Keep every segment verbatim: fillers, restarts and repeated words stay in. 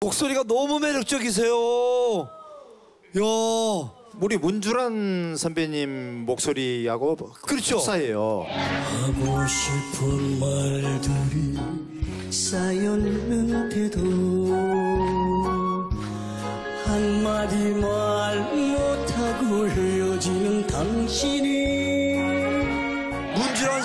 목소리가 너무 매력적이세요. 야, 우리 문주란 선배님 목소리하고 그렇죠. 흡사해요. 하고 싶은 말들이 쌓였는데도 한마디 말 못하고 헤어지는 당신이. 문주란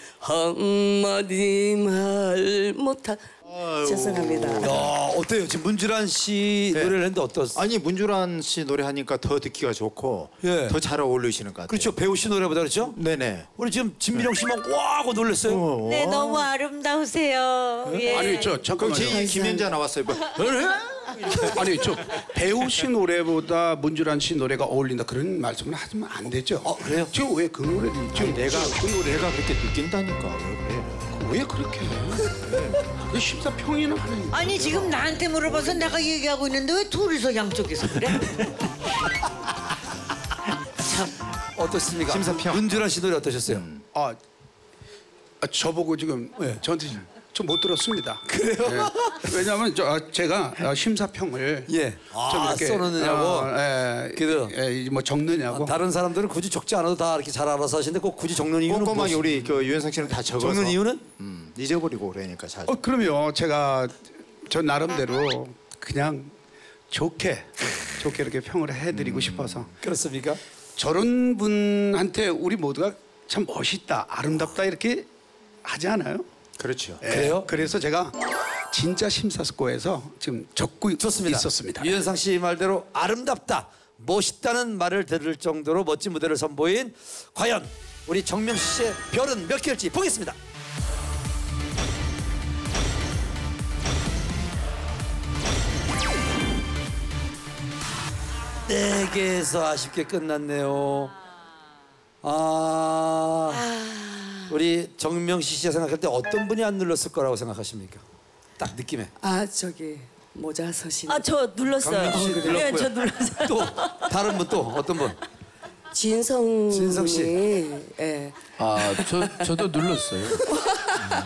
한마디 말 못하. 아유. 죄송합니다. 야, 어때요? 지금 문주란 씨 네. 노래를 했는데 어떠세요? 아니, 문주란 씨 노래하니까 더 듣기가 좋고 예. 더 잘 어울리시는 것 같아요. 그렇죠. 배우 씨 노래보다 그렇죠? 네네. 우리 지금 진미령 씨만 네. 와 하고 놀랐어요. 어, 어. 네, 너무 아름다우세요. 네? 예. 아니, 저 잠깐만요. 제 김연자 나왔어요. 뭐. 아니, 저 배우 씨 노래보다 문주란 씨 노래가 어울린다 그런 말씀은 하시면 안 되죠. 어, 그래요? 저 왜 그 노래를 지금 내가 그 노래가 그렇게 느낀다니까. 왜, 왜 그렇게 해? 심사평이는 하는. 아니 지금 나한테 물어봐서 내가 얘기하고 있는데 왜 둘이서 양쪽에서 그래? 참 어떻습니까? 심사평. 문주란 씨 노래 어떠셨어요? 음. 아, 아 저보고 지금 네. 저한테 좀 못 들었습니다. 그래요? 네. 왜냐하면 저, 아, 제가 심사평을 예. 아, 써놓느냐고 어, 예, 그래요. 예, 뭐 적느냐고. 아, 다른 사람들은 굳이 적지 않아도 다 이렇게 잘 알아서 하시는데 꼭 굳이 적는 이유는 꼼꼼하게 우리 그 유현상 씨는 다 적어서. 적는 이유는? 음. 잊어버리고 그러니까 잘. 어, 그럼요. 제가 저 나름대로 그냥 좋게 좋게 이렇게 평을 해드리고 음, 싶어서. 그렇습니까? 저런 분한테 우리 모두가 참 멋있다, 아름답다 이렇게 하지 않아요? 그렇죠. 예, 그래요? 그래서 제가 진짜 심사숙고해서 지금 적고 좋습니다. 있었습니다. 유현상 씨 말대로 아름답다, 멋있다는 말을 들을 정도로 멋진 무대를 선보인 과연 우리 정명수 씨의 별은 몇 개일지 보겠습니다. 네 개에서 아쉽게 끝났네요. 아, 우리 정명수 씨가 생각할 때 어떤 분이 안 눌렀을 거라고 생각하십니까? 딱 느낌에. 아, 저기 모자 서신. 아, 저 눌렀어요. 네, 저 눌렀어요. 또 다른 분 또 어떤 분? 진성. 진성 씨. 예. 아, 저 저도 눌렀어요.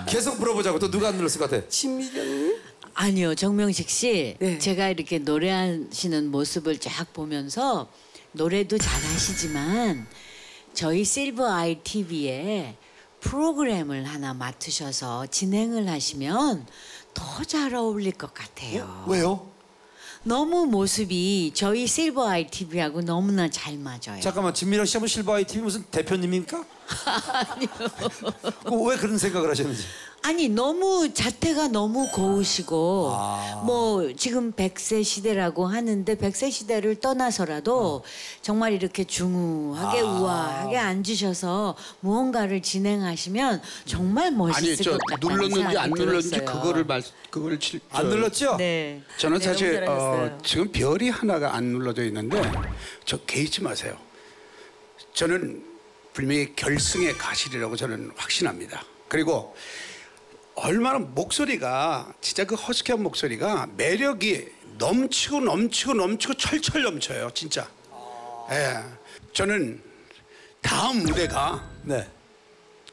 계속 물어보자고. 또 누가 안 눌렀을 것 같아? 진미령. 아니요, 정명식 씨. 네. 제가 이렇게 노래하시는 모습을 쫙 보면서 노래도 잘하시지만 저희 실버아이티비에 프로그램을 하나 맡으셔서 진행을 하시면 더 잘 어울릴 것 같아요. 어? 왜요? 너무 모습이 저희 실버아이티비하고 너무나 잘 맞아요. 잠깐만, 진미령 씨 하면 실버아이티비 무슨 대표님입니까? 아니요. 왜 그런 생각을 하셨는지. 아니, 너무 자태가 너무 고우시고 아. 뭐 지금 백세 시대라고 하는데 백세 시대를 떠나서라도 아. 정말 이렇게 중후하게 아. 우아하게 앉으셔서 무언가를 진행하시면 정말 멋있을 것 같아요. 눌렀는지 안 눌렀는지 그거를 말 그거를 칠, 저, 안 눌렀죠? 네. 저는 네, 사실 어, 지금 별이 하나가 안 눌러져 있는데 저 개의치 마세요. 저는 분명히 결승에 가시리라고 저는 확신합니다. 그리고 얼마나 목소리가 진짜 그 허스키한 목소리가 매력이 넘치고 넘치고 넘치고 철철 넘쳐요. 진짜. 예. 저는 다음 무대가 네.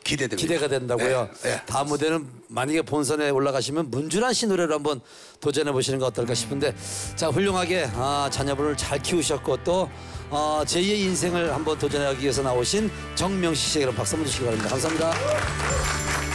기대됩니다. 기대가 된다고요? 예, 예. 다음 무대는 만약에 본선에 올라가시면 문주란 씨 노래를 한번 도전해보시는 거 어떨까 싶은데 자, 훌륭하게 아, 자녀분을 잘 키우셨고 또 어, 제이의 인생을 한번 도전하기 위해서 나오신 정명식 씨에게 박수 한번 주시기 바랍니다. 감사합니다.